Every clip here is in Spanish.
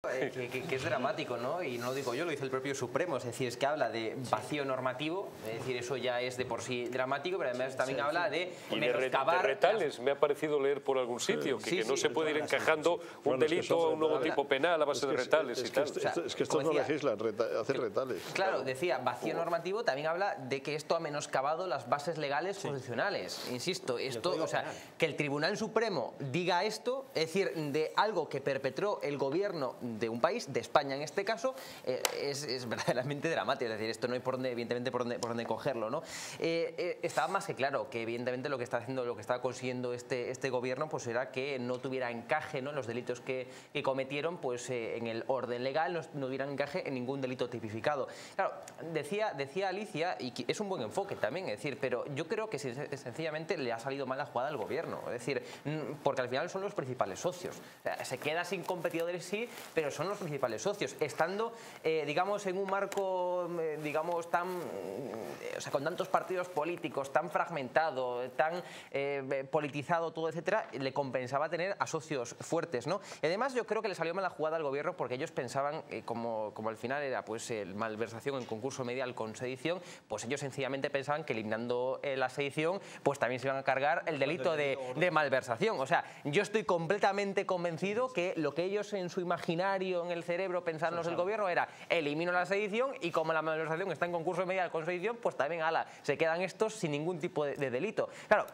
Que es dramático, ¿no? Y no lo digo yo, lo dice el propio Supremo, es decir, es que habla de vacío normativo, es decir, eso ya es de por sí dramático, pero además también habla de menoscabar... de retales, me ha parecido leer por algún sitio, que no se puede ir encajando un delito a un nuevo tipo penal a base de retales y tal. Es que esto no legisla, hace retales. Claro, decía, vacío normativo también habla de que esto ha menoscabado las bases legales constitucionales. Insisto, esto, o sea, que el Tribunal Supremo diga esto, es decir, de algo que perpetró el gobierno de un país, de España en este caso, es verdaderamente dramático. Es decir, esto no hay por dónde, evidentemente, por dónde cogerlo, ¿no? Estaba más que claro que evidentemente lo que está haciendo, lo que está consiguiendo este gobierno, pues era que no tuviera encaje, ¿no? Los delitos que cometieron, pues en el orden legal no tuvieran encaje en ningún delito tipificado. Claro, decía Alicia, y es un buen enfoque también, es decir, pero yo creo que sencillamente le ha salido mal la jugada al gobierno, es decir, porque al final son los principales socios. O sea, se queda sin competidores, sí, pero son los principales socios, estando, digamos, en un marco, digamos, tan, o sea, con tantos partidos políticos, tan fragmentado, tan politizado, todo, etcétera, le compensaba tener a socios fuertes, ¿no? Y además, yo creo que le salió mala jugada al gobierno porque ellos pensaban, como al final era, pues, malversación en concurso medial con sedición, pues ellos sencillamente pensaban que eliminando la sedición, pues también se iban a cargar el delito de malversación. O sea, yo estoy completamente convencido que lo que ellos en su imaginación, en el cerebro, pensarnos el gobierno era: elimino la sedición y como la malversación está en concurso medial con sedición, pues también, ala, se quedan estos sin ningún tipo de delito. Claro,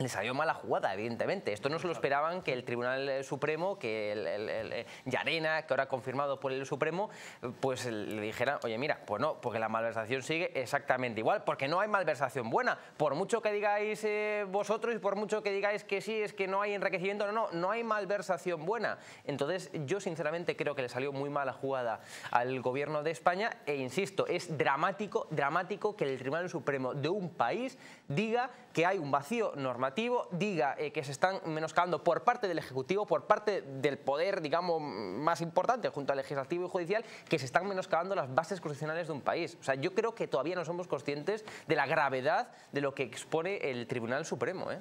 les salió mala jugada, evidentemente. Esto no se lo esperaban, que el Tribunal Supremo, que Llarena, que ahora confirmado por el Supremo, pues le dijera: oye, mira, pues no, porque la malversación sigue exactamente igual, porque no hay malversación buena. Por mucho que digáis vosotros y por mucho que digáis que sí, es que no hay enriquecimiento, no hay malversación buena. Entonces, yo sinceramente creo que le salió muy mala jugada al gobierno de España e insisto, es dramático, dramático que el Tribunal Supremo de un país diga que hay un vacío normativo, diga que se están menoscabando por parte del Ejecutivo, por parte del poder, digamos, más importante, junto al Legislativo y Judicial, que se están menoscabando las bases constitucionales de un país. O sea, yo creo que todavía no somos conscientes de la gravedad de lo que expone el Tribunal Supremo, ¿eh?